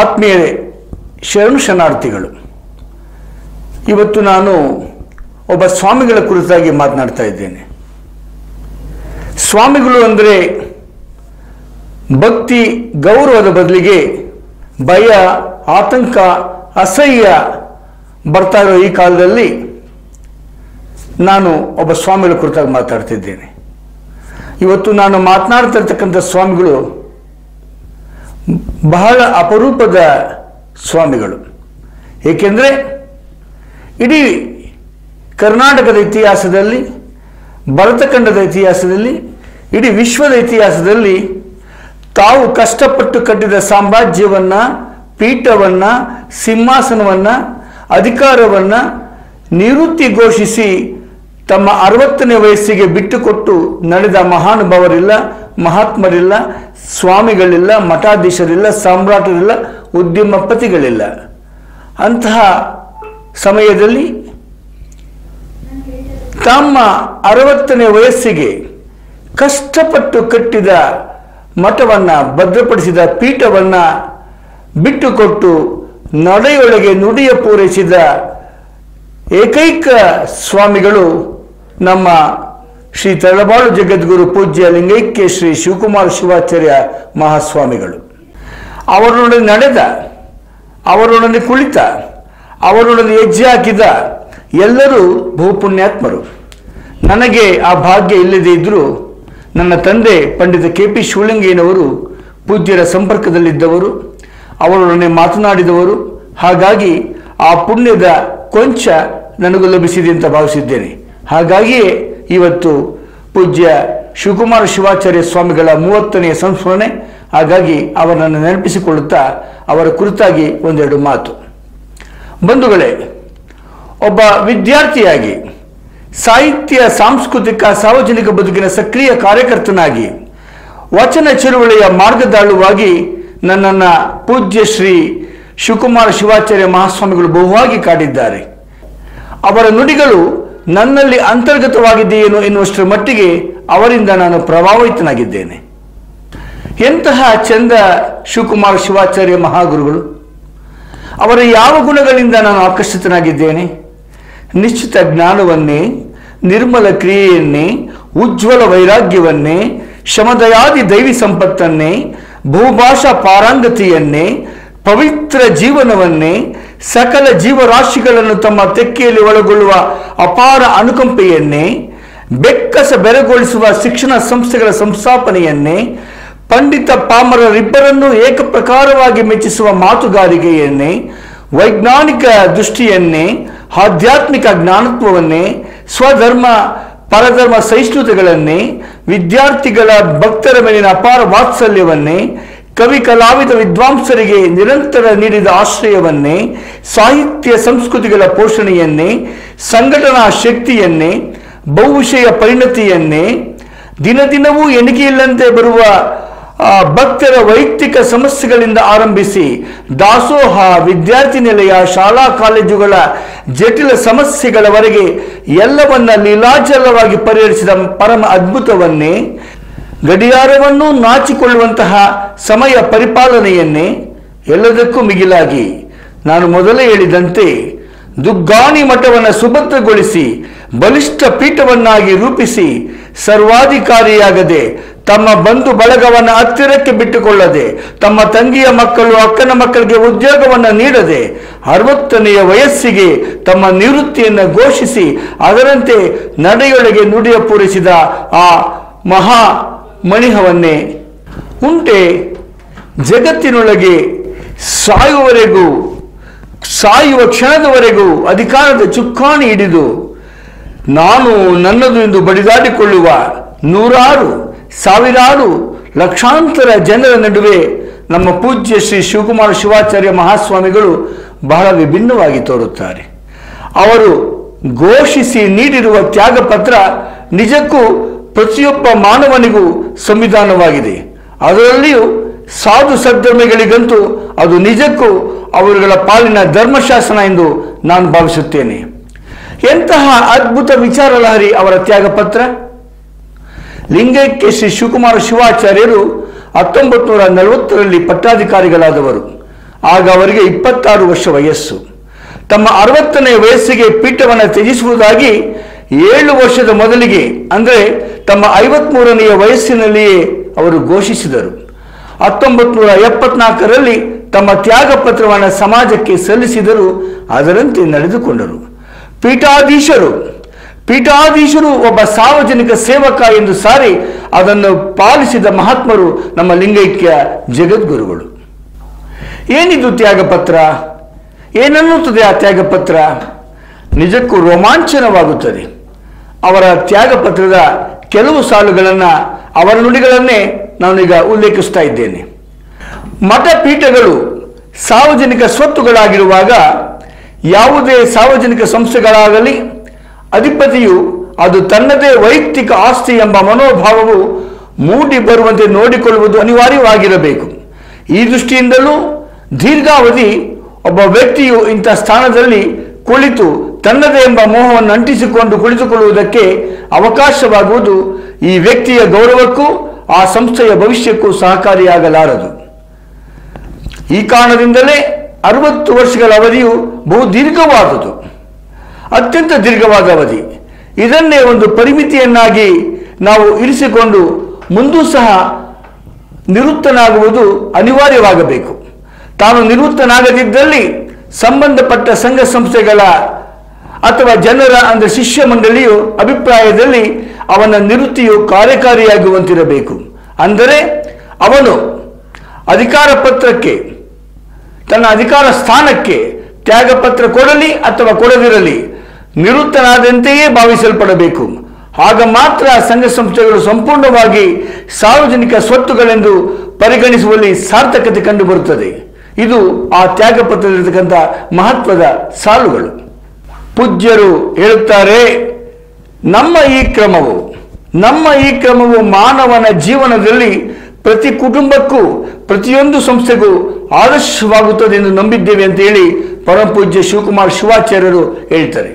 ಆತ್ಮೀಯರೇ ಶರಣ ಶರಣಾರ್ಥಿಗಳು ಇವತ್ತು ನಾನು ಒಬ್ಬ ಸ್ವಾಮಿಗಳ ಕುರಿತಾಗಿ ಮಾತನಾಡ್ತಾ ಇದ್ದೇನೆ ಸ್ವಾಮಿಗಳು ಅಂದ್ರೆ ಭಕ್ತಿ ಗೌರವದ ಬದಲಿಗೆ ಭಯ ಆತಂಕ ಅಸಹ್ಯ ಬರ್ತಾ ಇರೋ ಈ ಕಾಲದಲ್ಲಿ ನಾನು ಒಬ್ಬ ಸ್ವಾಮಿಗಳ ಕುರಿತಾಗಿ ಮಾತನಾಡ್ತಿದ್ದೇನೆ ಇವತ್ತು ನಾನು ಮಾತನಾಡ್ತಿರತಕ್ಕಂತ ಸ್ವಾಮಿಗಳು ಬಹಳ ಅಪರೂಪದ ಸ್ವಾಮಿಗಳು ಏಕೆಂದರೆ ಇಡಿ ಕರ್ನಾಟಕದ ಇತಿಹಾಸದಲ್ಲಿ ಭಾರತಖಂಡದ ಇತಿಹಾಸದಲ್ಲಿ ಇಡಿ ವಿಶ್ವದ ಇತಿಹಾಸದಲ್ಲಿ ತಾವು ಕಷ್ಟಪಟ್ಟು ಕಟ್ಟಿದ ಸಾಮ್ರಾಜ್ಯವನ್ನ ಪೀಠವನ್ನ ಸಿಂಹಾಸನವನ್ನ ಅಧಿಕಾರವನ್ನ ನಿವೃತ್ತಿ ಘೋಷಿಸಿ ತಮ್ಮ 60ನೇ ವಯಸ್ಸಿಗೆ ಬಿಟ್ಟುಕೊಟ್ಟು ನಡೆದ ಮಹಾನುಭಾವರಿಲ್ಲ ಮಹಾತ್ಮರಿಲ್ಲ ಸ್ವಾಮಿಗಳಿಲ್ಲ ಮಠಾಧೀಶರಿಲ್ಲ ಸಾಮ್ರಾಟರಿಲ್ಲ ಉದ್ಯಮಪತಿಗಳಿಲ್ಲ ಅಂತಹ ಸಮಯದಲ್ಲಿ ತಮ್ಮ 60ನೇ ವಯಸ್ಸಿಗೆ ಕಷ್ಟಪಟ್ಟು ಕಟ್ಟಿದ ಮಠವನ್ನು ಭದ್ರಪಡಿಸಿದ ಪೀಠವನ್ನು ಬಿಟ್ಟುಕೊಟ್ಟು ನಡೆಯೊಳಗೆ ನುಡಿಯ ಪೂರೈಸಿದ ಏಕೈಕ ಸ್ವಾಮಿಗಳು ನಮ್ಮ ಶ್ರೀ ತರಳಬಾಳು ಜಗದ್ಗುರು ಪೂಜ್ಯ ಲಿಂಗೈಕ್ಯ ಶ್ರೀ ಶಿವಕುಮಾರ ಶಿವಾಚಾರ್ಯ ಮಹಾಸ್ವಾಮಿಗಳು ಅವರೊಡನೆ ನಡೆದ ಅವರೊಡನೆ ಕುಳಿತ ಅವರೊಡನೆ ಹೆಜ್ಜೆ ಹಾಕಿದ ಎಲ್ಲರೂ ಬಹುಪುಣ್ಯಾತ್ಮರು ನನಗೆ ಆ ಭಾಗ್ಯ ಇಲ್ಲದೇ ಇದ್ದರೂ ನನ್ನ ತಂದೆ ಪಂಡಿತ ಕೆಪಿ ಶಿವಲಿಂಗಯ್ಯನವರು ಪೂಜ್ಯರ ಸಂಪರ್ಕದಲ್ಲಿದ್ದವರು ಅವರೊಡನೆ ಮಾತನಾಡಿದವರು ಹಾಗಾಗಿ ಆ ಪುಣ್ಯದ ಕೊಂಚ ನನಗೂ ಲಭಿಸಿದೆ ಅಂತ ಭಾವಿಸಿದ್ದೇನೆ ಹಾಗಾಗಿಯೇ ಇವತ್ತು ಪೂಜ್ಯ ಶಿವಕುಮಾರ ಶಿವಾಚಾರ್ಯ ಸ್ವಾಮಿಗಳ 30ನೇ ಸಂಸ್ಮರಣೆ ಹಾಗಾಗಿ ಅವರನ್ನು ನೆನಪಿಸಿಕೊಳ್ಳುತ್ತಾ ಅವರ ಕುರಿತಾಗಿ ಒಂದೆರಡು ಮಾತು ಬಂಧುಗಳೇ ಒಬ್ಬ ವಿದ್ಯಾರ್ಥಿಯಾಗಿ ಸಾಹಿತ್ಯ ಸಾಂಸ್ಕೃತಿಕ ಸಾರ್ವಜನಿಕ ಬದುಕಿನ ಸಕ್ರಿಯ ಕಾರ್ಯಕರ್ತನಾಗಿ ವಚನ ಚಳುವಳಿಯ ಮಾರ್ಗದಾಳುವಾಗಿ ನನ್ನನ್ನು ಪೂಜ್ಯ ಶ್ರೀ ಶಿವಕುಮಾರ ಶಿವಾಚಾರ್ಯ ಮಹಾಸ್ವಾಮಿಗಳು ಬಹುವಾಗಿ ಕಾಡಿದ್ದಾರೆ ಅವರ ನುಡಿಗಳು ನನ್ನಲ್ಲಿ ಅಂತರ್ಗತವಾಗಿದೆಯೇನೋ ಎನ್ನುವಷ್ಟರ ಮಟ್ಟಿಗೆ ಅವರಿಂದ ನಾನು ಪ್ರಭಾವಿತನಾಗಿದ್ದೇನೆ ಎಂತಹ ಚಂದ ಶಿವಕುಮಾರ ಶಿವಾಚಾರ್ಯ ಮಹಾಗುರುಗಳು ಅವರ ಯಾವ ಗುಣಗಳಿಂದ ನಾನು ಆಕರ್ಷಿತನಾಗಿದ್ದೇನೆ ನಿಶ್ಚಿತ ಜ್ಞಾನವನ್ನೇ ನಿರ್ಮಲ ಕ್ರಿಯೆಯನ್ನೇ ಉಜ್ವಲ ವೈರಾಗ್ಯವನ್ನೇ ಶಮದಯಾದಿ ದೈವಿ ಸಂಪತ್ತನ್ನೇ ಬಹುಭಾಷಾ ಪಾರಂಗತಿಯನ್ನೇ ಪವಿತ್ರ ಜೀವನವನ್ನೇ ಸಕಲ ಜೀವರಾಶಿಗಳನ್ನು ತಮ್ಮ ತೆಕ್ಕೆಯಲ್ಲಿ ಒಳಗೊಳ್ಳುವ ಅಪಾರ ಅನುಕಂಪೆಯನ್ನೇ ಬೆಕ್ಕಸ ಬೆರಗೊಳಿಸುವ ಶಿಕ್ಷಣ ಸಂಸ್ಥೆಗಳ ಸಂಸ್ಥಾಪನೆಯನ್ನೇ ಪಂಡಿತ ಪಾಮರರಿಬ್ಬರನ್ನು ಏಕಪ್ರಕಾರವಾಗಿ ಮೆಚ್ಚಿಸುವ ಮಾತುಗಾರಿಕೆಯನ್ನೇ ವೈಜ್ಞಾನಿಕ ದೃಷ್ಟಿಯನ್ನೇ ಆಧ್ಯಾತ್ಮಿಕ ಜ್ಞಾನತ್ವವನ್ನೇ ಸ್ವಧರ್ಮ ಪರಧರ್ಮ ಸಹಿಷ್ಣುತೆಗಳನ್ನೇ ವಿದ್ಯಾರ್ಥಿಗಳ ಭಕ್ತರ ಮೇಲಿನ ಅಪಾರ ವಾತ್ಸಲ್ಯವನ್ನೇ ಕವಿ ಕಲಾವಿದ ವಿದ್ವಾಂಸರಿಗೆ ನಿರಂತರ ನೀಡಿದ ಆಶ್ರಯವನ್ನೇ ಸಾಹಿತ್ಯ ಸಂಸ್ಕೃತಿಗಳ ಪೋಷಣೆಯನ್ನೇ ಸಂಘಟನಾ ಶಕ್ತಿಯನ್ನೇ ಬಹುವಿಷಯ ಪರಿಣತಿಯನ್ನೇ ದಿನ ದಿನವೂ ಎಣಿಕೆಯಿಲ್ಲಂತೆ ಬರುವ ಭಕ್ತರ ವೈಯಕ್ತಿಕ ಸಮಸ್ಯೆಗಳಿಂದ ಆರಂಭಿಸಿ ದಾಸೋಹ ವಿದ್ಯಾರ್ಥಿ ನಿಲಯ ಶಾಲಾ ಕಾಲೇಜುಗಳ ಜಟಿಲ ಸಮಸ್ಯೆಗಳವರೆಗೆ ಎಲ್ಲವನ್ನ ಲೀಲಾಜಲವಾಗಿ ಪರಿಹರಿಸಿದ ಪರಮ ಅದ್ಭುತವನ್ನೇ ಗಡಿಯಾರವನ್ನು ನಾಚಿಕೊಳ್ಳುವಂತಹ ಸಮಯ ಪರಿಪಾಲನೆಯನ್ನೇ ಎಲ್ಲದಕ್ಕೂ ಮಿಗಿಲಾಗಿ ನಾನು ಮೊದಲೇ ಹೇಳಿದಂತೆ ದುಗ್ಗಾಣಿ ಮಠವನ್ನು ಸುಭದ್ರಗೊಳಿಸಿ ಬಲಿಷ್ಠ ಪೀಠವನ್ನಾಗಿ ರೂಪಿಸಿ ಸರ್ವಾಧಿಕಾರಿಯಾಗದೆ ತಮ್ಮ ಬಂಧು ಬಳಗವನ್ನು ಹತ್ತಿರಕ್ಕೆ ಬಿಟ್ಟುಕೊಳ್ಳದೆ ತಮ್ಮ ತಂಗಿಯ ಮಕ್ಕಳು ಅಕ್ಕನ ಮಕ್ಕಳಿಗೆ ಉದ್ಯೋಗವನ್ನು ನೀಡದೆ 60ನೇ ವಯಸ್ಸಿಗೆ ತಮ್ಮ ನಿವೃತ್ತಿಯನ್ನು ಘೋಷಿಸಿ ಅದರಂತೆ ನಡೆಯೊಳಗೆ ನುಡಿಯ ಪೂರೈಸಿದ ಆ ಮಹಾ ಮಣಿಹವನ್ನೇ ಉಂಟೆ ಜಗತ್ತಿನೊಳಗೆ ಸಾಯುವವರೆಗೂ ಸಾಯುವ ಕ್ಷಣದವರೆಗೂ ಅಧಿಕಾರದ ಚುಕ್ಕಾಣಿ ಹಿಡಿದು ನಾನು ನನ್ನದು ಎಂದು ಬಡಿದಾಡಿಕೊಳ್ಳುವ ನೂರಾರು ಸಾವಿರಾರು ಲಕ್ಷಾಂತರ ಜನರ ನಡುವೆ ನಮ್ಮ ಪೂಜ್ಯ ಶ್ರೀ ಶಿವಕುಮಾರ ಶಿವಾಚಾರ್ಯ ಮಹಾಸ್ವಾಮಿಗಳು ಬಹಳ ವಿಭಿನ್ನವಾಗಿ ತೋರುತ್ತಾರೆ ಅವರು ಘೋಷಿಸಿ ನೀಡಿರುವ ತ್ಯಾಗ ಪತ್ರ ನಿಜಕ್ಕೂ ಪ್ರತಿಯೊಬ್ಬ ಮಾನವನಿಗೂ ಸಂವಿಧಾನವಾಗಿದೆ ಅದರಲ್ಲಿಯೂ ಸಾಧು ಸದ್ಧರ್ಮಿಗಳಿಗಂತೂ ಅದು ನಿಜಕ್ಕೂ ಅವರುಗಳ ಪಾಲಿನ ಧರ್ಮಶಾಸನ ಎಂದು ನಾನು ಭಾವಿಸುತ್ತೇನೆ ಎಂತಹ ಅದ್ಭುತ ವಿಚಾರ ಲಹರಿ ಅವರ ತ್ಯಾಗ ಪತ್ರ ಲಿಂಗೈಕ್ಯ ಶ್ರೀ ಶಿವಕುಮಾರ ಶಿವಾಚಾರ್ಯರು 1940ರಲ್ಲಿ ಪಟ್ಟಾಧಿಕಾರಿಗಳಾದವರು ಆಗ ಅವರಿಗೆ 26 ವರ್ಷ ವಯಸ್ಸು. ತಮ್ಮ 60ನೇ ವಯಸ್ಸಿಗೆ ಪೀಠವನ್ನು ತ್ಯಜಿಸುವುದಾಗಿ 7 ವರ್ಷದ ಮೊದಲಿಗೆ ಅಂದರೆ ತಮ್ಮ 53ನೇ ವಯಸ್ಸಿನಲ್ಲಿ ಅವರು ಘೋಷಿಸಿದರು. 1974 ರಲ್ಲಿ ತಮ್ಮ ತ್ಯಾಗ ಪತ್ರವನ್ನು ಸಮಾಜಕ್ಕೆ ಸಲ್ಲಿಸಿದರು. ಅದರಂತೆ ನಡೆದುಕೊಂಡರು. ಪೀಠಾಧೀಶರು ಒಬ್ಬ ಸಾರ್ವಜನಿಕ ಸೇವಕ ಎಂದು ಸಾರಿ ಅದನ್ನು ಪಾಲಿಸಿದ ಮಹಾತ್ಮರು ನಮ್ಮ ಲಿಂಗೈಕ್ಯ ಜಗದ್ಗುರುಗಳು. ಏನಿದು ತ್ಯಾಗಪತ್ರ? ಏನನ್ನುತ್ತದೆ ಆ ತ್ಯಾಗಪತ್ರ? ನಿಜಕ್ಕೂ ರೋಮಾಂಚನವಾಗುತ್ತದೆ. ಅವರ ತ್ಯಾಗಪತ್ರದ ಕೆಲವು ಸಾಲುಗಳನ್ನು, ಅವರ ನುಡಿಗಳನ್ನೇ ನಾನೀಗ ಉಲ್ಲೇಖಿಸ್ತಾ ಇದ್ದೇನೆ. ಮಠಪೀಠಗಳು ಸಾರ್ವಜನಿಕ ಸ್ವತ್ತುಗಳಾಗಿರುವಾಗ ಯಾವುದೇ ಸಾರ್ವಜನಿಕ ಸಂಸ್ಥೆಗಳಾಗಲಿ ಅಧಿಪತಿಯು ಅದು ತನ್ನದೇ ವೈಯಕ್ತಿಕ ಆಸ್ತಿ ಎಂಬ ಮನೋಭಾವವು ಮೂಡಿ ಬರುವಂತೆ ನೋಡಿಕೊಳ್ಳುವುದು ಅನಿವಾರ್ಯವಾಗಿರಬೇಕು. ಈ ದೃಷ್ಟಿಯಿಂದಲೂ ದೀರ್ಘಾವಧಿ ಒಬ್ಬ ವ್ಯಕ್ತಿಯು ಇಂಥ ಸ್ಥಾನದಲ್ಲಿ ಕುಳಿತು ತನ್ನದೇ ಎಂಬ ಮೋಹವನ್ನು ಅಂಟಿಸಿಕೊಂಡು ಕುಳಿತುಕೊಳ್ಳುವುದಕ್ಕೆ ಅವಕಾಶವಾಗುವುದು ಈ ವ್ಯಕ್ತಿಯ ಗೌರವಕ್ಕೂ ಆ ಸಂಸ್ಥೆಯ ಭವಿಷ್ಯಕ್ಕೂ ಸಹಕಾರಿಯಾಗಲಾರದು. ಈ ಕಾರಣದಿಂದಲೇ 60 ವರ್ಷಗಳ ಅವಧಿಯು ಬಹು ದೀರ್ಘವಾದುದು, ಅತ್ಯಂತ ದೀರ್ಘವಾದ ಅವಧಿ. ಇದನ್ನೇ ಒಂದು ಪರಿಮಿತಿಯನ್ನಾಗಿ ನಾವು ಇರಿಸಿಕೊಂಡು ಮುಂದೂ ಸಹ ನಿವೃತ್ತನಾಗುವುದು ಅನಿವಾರ್ಯವಾಗಬೇಕು. ತಾನು ನಿವೃತ್ತನಾಗದಿದ್ದಲ್ಲಿ ಸಂಬಂಧಪಟ್ಟ ಸಂಘ ಸಂಸ್ಥೆಗಳ ಅಥವಾ ಜನರ ಅಂದರೆ ಶಿಷ್ಯ ಮಂಡಳಿಯು ಅಭಿಪ್ರಾಯದಲ್ಲಿ ಅವನ ನಿವೃತ್ತಿಯು ಕಾರ್ಯಕಾರಿಯಾಗುವಂತಿರಬೇಕು. ಅಂದರೆ ಅವನು ಅಧಿಕಾರ ಪತ್ರಕ್ಕೆ, ತನ್ನ ಅಧಿಕಾರ ಸ್ಥಾನಕ್ಕೆ ತ್ಯಾಗಪತ್ರ ಕೊಡಲಿ ಅಥವಾ ಕೊಡದಿರಲಿ, ನಿವೃತ್ತನಾದಂತೆಯೇ ಭಾವಿಸಲ್ಪಡಬೇಕು. ಆಗ ಮಾತ್ರ ಸಂಘ ಸಂಸ್ಥೆಗಳು ಸಂಪೂರ್ಣವಾಗಿ ಸಾರ್ವಜನಿಕ ಸ್ವತ್ತುಗಳೆಂದು ಪರಿಗಣಿಸುವಲ್ಲಿ ಸಾರ್ಥಕತೆ ಕಂಡುಬರುತ್ತದೆ. ಇದು ಆ ತ್ಯಾಗಪತ್ರದಲ್ಲಿರತಕ್ಕಂಥ ಮಹತ್ವದ ಸಾಲುಗಳು. ಪೂಜ್ಯರು ಹೇಳುತ್ತಾರೆ, ನಮ್ಮ ಈ ಕ್ರಮವು ಮಾನವನ ಜೀವನದಲ್ಲಿ ಪ್ರತಿ ಕುಟುಂಬಕ್ಕೂ ಪ್ರತಿಯೊಂದು ಸಂಸ್ಥೆಗೂ ಆದರ್ಶವಾಗುತ್ತದೆ ಎಂದು ನಂಬಿದ್ದೇವೆ ಅಂತೇಳಿ ಪರಮ ಪೂಜ್ಯ ಶಿವಾಚಾರ್ಯರು ಹೇಳ್ತಾರೆ.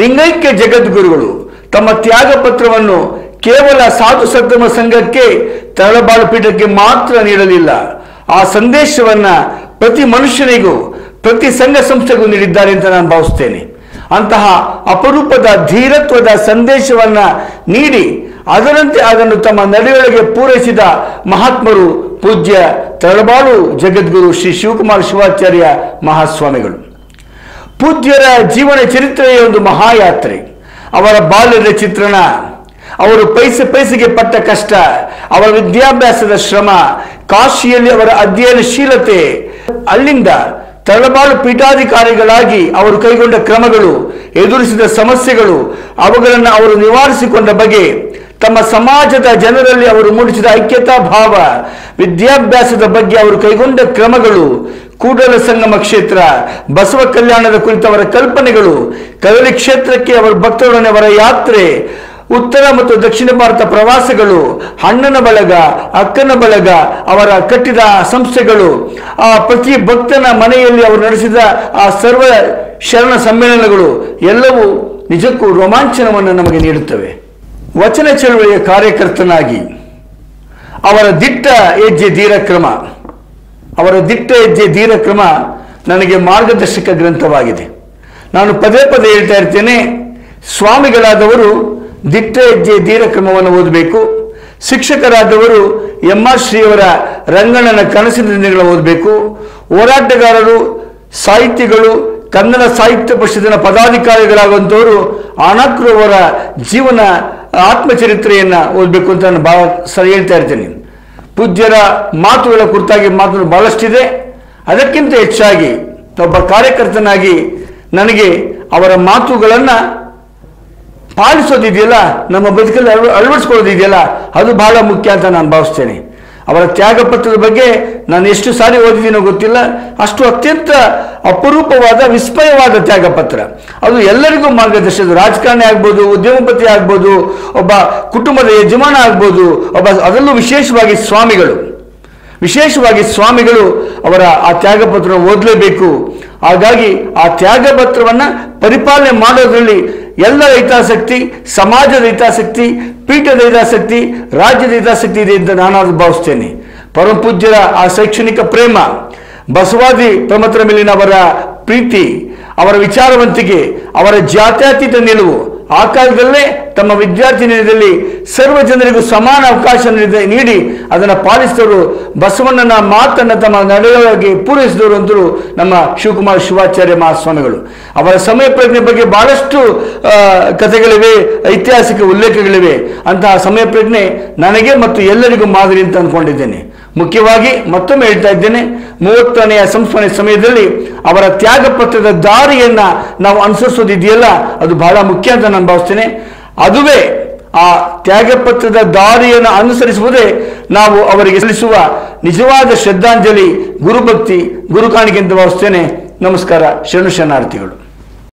ಲಿಂಗೈಕ್ಯ ಜಗದ್ಗುರುಗಳು ತಮ್ಮ ತ್ಯಾಗ ಪತ್ರವನ್ನು ಕೇವಲ ಸಾಧು ಸದ್ಧಮ ಸಂಘಕ್ಕೆ, ತರಳಬಾಳು ಪೀಠಕ್ಕೆ ಮಾತ್ರ ನೀಡಲಿಲ್ಲ. ಆ ಸಂದೇಶವನ್ನು ಪ್ರತಿ ಮನುಷ್ಯನಿಗೂ, ಪ್ರತಿ ಸಂಘ ಸಂಸ್ಥೆಗೂ ನೀಡಿದ್ದಾರೆ ಅಂತ ನಾನು ಭಾವಿಸ್ತೇನೆ. ಅಂತಹ ಅಪರೂಪದ ಧೀರತ್ವದ ಸಂದೇಶವನ್ನು ನೀಡಿ ಅದರಂತೆ ಅದನ್ನು ತಮ್ಮ ನಡೆಯೊಳಗೆ ಪೂರೈಸಿದ ಮಹಾತ್ಮರು ಪೂಜ್ಯ ತರಳಬಾಳು ಜಗದ್ಗುರು ಶ್ರೀ ಶಿವಕುಮಾರ ಶಿವಾಚಾರ್ಯ ಮಹಾಸ್ವಾಮಿಗಳು. ಪೂಜ್ಯರ ಜೀವನ ಚರಿತ್ರೆಯ ಒಂದು ಮಹಾಯಾತ್ರೆ. ಅವರ ಬಾಲ್ಯದ ಚಿತ್ರಣ, ಅವರು ಪೈಸೆಗೆ ಪಟ್ಟ ಕಷ್ಟ, ಅವರ ವಿದ್ಯಾಭ್ಯಾಸದ ಶ್ರಮ, ಕಾಶಿಯಲ್ಲಿ ಅವರ ಅಧ್ಯಯನಶೀಲತೆ, ಅಲ್ಲಿಂದ ತರಳಬಾಳು ಪೀಠಾಧಿಕಾರಿಗಳಾಗಿ ಅವರು ಕೈಗೊಂಡ ಕ್ರಮಗಳು, ಎದುರಿಸಿದ ಸಮಸ್ಯೆಗಳು, ಅವುಗಳನ್ನು ಅವರು ನಿವಾರಿಸಿಕೊಂಡ ಬಗೆ, ತಮ್ಮ ಸಮಾಜದ ಜನರಲ್ಲಿ ಅವರು ಮೂಡಿಸಿದ ಐಕ್ಯತಾ ಭಾವ, ವಿದ್ಯಾಭ್ಯಾಸದ ಬಗ್ಗೆ ಅವರು ಕೈಗೊಂಡ ಕ್ರಮಗಳು, ಕೂಡಲ ಸಂಗಮ ಕ್ಷೇತ್ರ ಬಸವ ಕಲ್ಯಾಣದ ಕುರಿತವರ ಕಲ್ಪನೆಗಳು, ಕದಲಿ ಕ್ಷೇತ್ರಕ್ಕೆ ಅವರ ಭಕ್ತರೊಡನೆ ಅವರ ಯಾತ್ರೆ, ಉತ್ತರ ಮತ್ತು ದಕ್ಷಿಣ ಭಾರತ ಪ್ರವಾಸಗಳು, ಅಣ್ಣನ ಬಳಗ, ಅಕ್ಕನ ಬಳಗ, ಅವರ ಕಟ್ಟಿದ ಸಂಸ್ಥೆಗಳು, ಆ ಪ್ರತಿ ಭಕ್ತನ ಮನೆಯಲ್ಲಿ ಅವರು ನಡೆಸಿದ ಆ ಸರ್ವ ಶರಣ ಸಮ್ಮೇಳನಗಳು ಎಲ್ಲವೂ ನಿಜಕ್ಕೂ ರೋಮಾಂಚನವನ್ನು ನಮಗೆ ನೀಡುತ್ತವೆ. ವಚನ ಚಳುವಳಿಯ ಕಾರ್ಯಕರ್ತನಾಗಿ ಅವರ ದಿಟ್ಟ ಹೆಜ್ಜೆ ಧೀರಕ್ರಮ ನನಗೆ ಮಾರ್ಗದರ್ಶಕ ಗ್ರಂಥವಾಗಿದೆ. ನಾನು ಪದೇ ಹೇಳ್ತಾ ಇರ್ತೇನೆ, ಸ್ವಾಮಿಗಳಾದವರು ದಿಟ್ಟ ಹೆಜ್ಜೆ ಧೀರಕ್ರಮವನ್ನು ಓದಬೇಕು, ಶಿಕ್ಷಕರಾದವರು ಎಂಆರ್ ಶ್ರೀಯವರ ರಂಗಣ್ಣನ ಕನಸಿನ ದಿನಗಳನ್ನು ಓದಬೇಕು, ಹೋರಾಟಗಾರರು, ಸಾಹಿತಿಗಳು, ಕನ್ನಡ ಸಾಹಿತ್ಯ ಪರಿಷತ್ತಿನ ಪದಾಧಿಕಾರಿಗಳಾಗುವಂಥವರು ಅಣಕ್ರವರ ಜೀವನ ಆತ್ಮಚರಿತ್ರೆಯನ್ನು ಓದಬೇಕು ಅಂತ ನಾನು ಸರಿ ಹೇಳ್ತಾ ಇರ್ತೇನೆ. ಪೂಜ್ಯರ ಮಾತುಗಳ ಕುರಿತಾಗಿ ಮಾತನ್ನು ಬಹಳಷ್ಟಿದೆ. ಅದಕ್ಕಿಂತ ಹೆಚ್ಚಾಗಿ ಒಬ್ಬ ಕಾರ್ಯಕರ್ತನಾಗಿ ನನಗೆ ಅವರ ಮಾತುಗಳನ್ನು ಪಾಲಿಸೋದಿದೆಯಲ್ಲ, ನಮ್ಮ ಬದುಕಲ್ಲಿ ಅಳವಡಿಸ್ಕೊಳ್ಳೋದಿದೆಯಲ್ಲ, ಅದು ಬಹಳ ಮುಖ್ಯ ಅಂತ ನಾನು ಭಾವಿಸ್ತೇನೆ. ಅವರ ತ್ಯಾಗಪತ್ರದ ಬಗ್ಗೆ ನಾನು ಎಷ್ಟು ಸಾರಿ ಓದಿದ್ದೀನೋ ಗೊತ್ತಿಲ್ಲ, ಅಷ್ಟು ಅತ್ಯಂತ ಅಪರೂಪವಾದ ವಿಸ್ಮಯವಾದ ತ್ಯಾಗಪತ್ರ. ಅದು ಎಲ್ಲರಿಗೂ ಮಾರ್ಗದರ್ಶನ. ರಾಜಕಾರಣಿ ಆಗ್ಬೋದು, ಉದ್ಯಮಪತಿ ಆಗ್ಬೋದು, ಒಬ್ಬ ಕುಟುಂಬದ ಯಜಮಾನ ಆಗ್ಬೋದು, ಅದರಲ್ಲೂ ವಿಶೇಷವಾಗಿ ಸ್ವಾಮಿಗಳು ಅವರ ಆ ತ್ಯಾಗಪತ್ರ ಓದಲೇಬೇಕು. ಹಾಗಾಗಿ ಆ ತ್ಯಾಗಪತ್ರವನ್ನು ಪರಿಪಾಲನೆ ಮಾಡೋದ್ರಲ್ಲಿ ಎಲ್ಲರ ಹಿತಾಸಕ್ತಿ, ಸಮಾಜದ ಹಿತಾಸಕ್ತಿ, ಪೀಠದ ಹಿತಾಸಕ್ತಿ, ರಾಜ್ಯದ ಹಿತಾಸಕ್ತಿ ಇದೆ ಅಂತ ನಾನು ಭಾವಿಸ್ತೇನೆ. ಪರಮಪೂಜ್ಯರ ಆ ಶೈಕ್ಷಣಿಕ ಪ್ರೇಮ, ಬಸವಾದಿ ತಮ್ಮತ್ರ ಮೇಲಿನವರ ಪ್ರೀತಿ ಅವರ ವಿಚಾರವಂತಿಕೆ ಅವರ ಜಾತ್ಯತೀತ ನಿಲುವು ಆ ಕಾಲದಲ್ಲೇ ತಮ್ಮ ವಿದ್ಯಾರ್ಥಿನಿಯರಲ್ಲಿ ಸರ್ವ ಜನರಿಗೂ ಸಮಾನ ಅವಕಾಶ ನೀಡಿ ಅದನ್ನು ಪಾಲಿಸಿದರು ಬಸವಣ್ಣನ ಮಾತನ್ನು ತಮ್ಮ ನಡೆಯಾಗಿ ಪೂರೈಸಿದರು ಅಂತರು ನಮ್ಮ ಶಿವಕುಮಾರ ಶಿವಾಚಾರ್ಯ ಮಹಾಸ್ವಾಮಿಗಳು ಅವರ ಸಮಯ ಪ್ರಜ್ಞೆ ಬಗ್ಗೆ ಬಹಳಷ್ಟು ಕಥೆಗಳಿವೆ ಐತಿಹಾಸಿಕ ಉಲ್ಲೇಖಗಳಿವೆ ಅಂತ ಸಮಯ ಪ್ರಜ್ಞೆ ನನಗೆ ಮತ್ತು ಎಲ್ಲರಿಗೂ ಮಾದರಿ ಅಂತ ಅನ್ಕೊಂಡಿದ್ದೇನೆ ಮುಖ್ಯವಾಗಿ ಮತ್ತೊಮ್ಮೆ ಹೇಳ್ತಾ ಇದ್ದೇನೆ 30ನೇ ಸಂಸ್ಥಾಪನೆ ಸಮಯದಲ್ಲಿ ಅವರ ತ್ಯಾಗಪತ್ರದ ದಾರಿಯನ್ನ ನಾವು ಅನುಸರಿಸೋದಿದೆಯಲ್ಲ ಅದು ಬಹಳ ಮುಖ್ಯ ಅಂತ ನಾನು ಭಾವಿಸುತ್ತೇನೆ ಅದುವೇ ಆ ತ್ಯಾಗಪತ್ರದ ದಾರಿಯನ್ನು ಅನುಸರಿಸುವುದೇ ನಾವು ಅವರಿಗೆ ಸಲ್ಲಿಸುವ ನಿಜವಾದ ಶ್ರದ್ಧಾಂಜಲಿ ಗುರುಭಕ್ತಿ ಗುರುಕಾಣಿಕೆ ಅಂತ ಭಾವಿಸುತ್ತೇನೆ ನಮಸ್ಕಾರ ಶರಣು ಶರಣಾರ್ಥಿಗಳು